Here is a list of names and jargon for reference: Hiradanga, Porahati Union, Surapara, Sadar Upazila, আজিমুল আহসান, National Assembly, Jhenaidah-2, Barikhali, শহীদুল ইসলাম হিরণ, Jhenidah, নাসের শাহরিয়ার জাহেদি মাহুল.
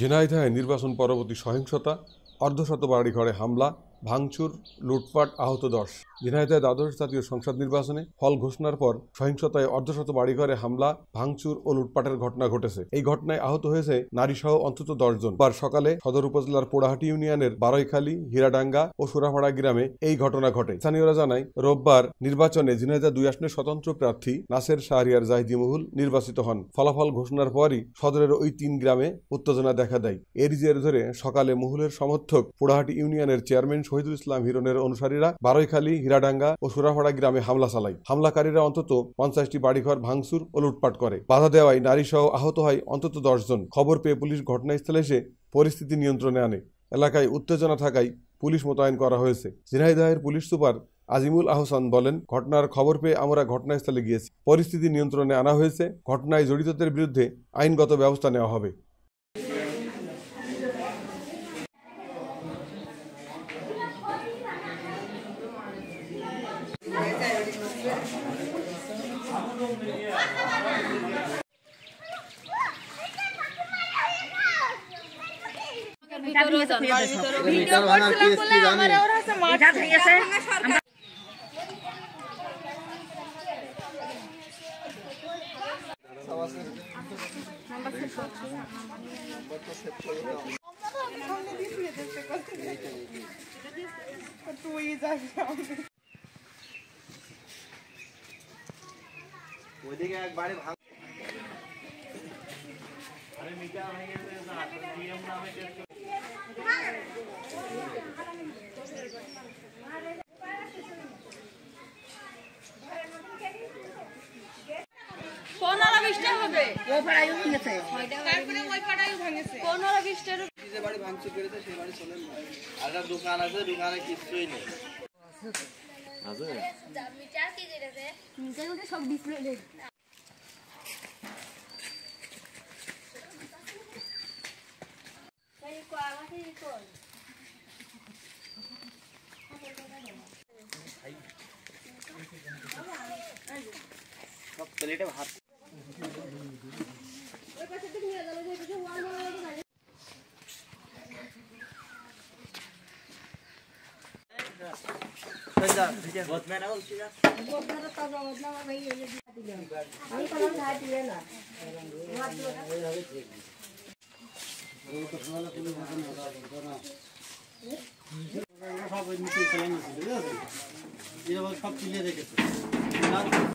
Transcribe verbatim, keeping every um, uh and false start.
ঝিনাইদহে নির্বাচন পরবর্তী সহিংসতা अर्धशत বাড়িঘরে হামলা ভাঙচুর লুটপাট আহত দশ। ঝিনাইদহে দ্বাদশ জাতীয় সংসদ নির্বাচনে ফল ঘোষণার পর সহিংসতায় अर्धशत বাড়িঘরে হামলা ভাঙচুর ও লুটপাটের ঘটনা ঘটেছে। এই ঘটনায় আহত হয়েছে নারীসহ অন্তত দশ জন। বার সকালে সদর উপজেলার পোড়াহাটি ইউনিয়নের বারৈখালী হীরাডাঙ্গা ও সুরাপাড়া গ্রামে এই ঘটনা ঘটে। স্থানীয়রা জানায় রোববার নির্বাচনে ঝিনাইদহ দুই আসনের স্বতন্ত্র প্রার্থী নাসের শাহরিয়ার জাহেদি মাহুল নির্বাচিত হন। ফলাফল ঘোষণার পরই সদরের ওই তিন গ্রামে উত্তেজনা দেখা দেয়। এর জের ধরে সকালে মাহুলের সমর্থক পোড়াহাটি ইউনিয়নের চেয়ারম্যান শহীদুল ইসলাম হিরণের অনুসারীরা বারৈখালী হীরাডাঙ্গা ও সুরাপাড়া গ্রামে হামলা চালায়। হামলাকারীরা অন্তত পঞ্চাশটি বাড়িঘর ভাঙচুর ও লুটপাট করে। বাধা দেওয়ায় নারীসহ আহত হয় অন্তত দশ জন। খবর পেয়ে পুলিশ ঘটনাস্থলে এসে পরিস্থিতি নিয়ন্ত্রণে আনে। এলাকায় উত্তেজনা থাকায় পুলিশ মোতায়েন করা হয়েছে। ঝিনাইদহের পুলিশ সুপার আজিমুল আহসান বলেন, ঘটনার খবর পেয়ে আমরা ঘটনাস্থলে গিয়েছি। পরিস্থিতি নিয়ন্ত্রণে আনা হয়েছে। ঘটনায় জড়িতদের বিরুদ্ধে আইনগত ব্যবস্থা নেওয়া হবে। तो वो देखिए एक बारे भाग अरे मीठा भाई के साथ डीएम नाम है कौन वाला विस्तार होबे वो पढ़ाई होंगे से তারপরে ওই পড়াইও ভাঙেছে কোন वाला विस्तार যে বাড়ি ভাঙচুর করেছে সেই বাড়ি চলেন না আলাদা দোকান আছে দোকানে কিছুই নেই আছে মিটার কি করেছে মিটার ওটা সব ডিসপ্লে লেখ তাই কো আমাকে দিতো সব প্লেটে ভাত ওই পাশে থেকে নিয়ে গেল যে কিছু ওয়াল ওয়াল बहुत मेहनत होती है। बहुत मेहनत तब होता है भाई ये दिया। हम कल घाट दिया ना। घाट दिया। वो तो वाला कोई बात नहीं होता ना। ये सब इनकी चलेंगे। ये सब सब चीजें देखेंगे।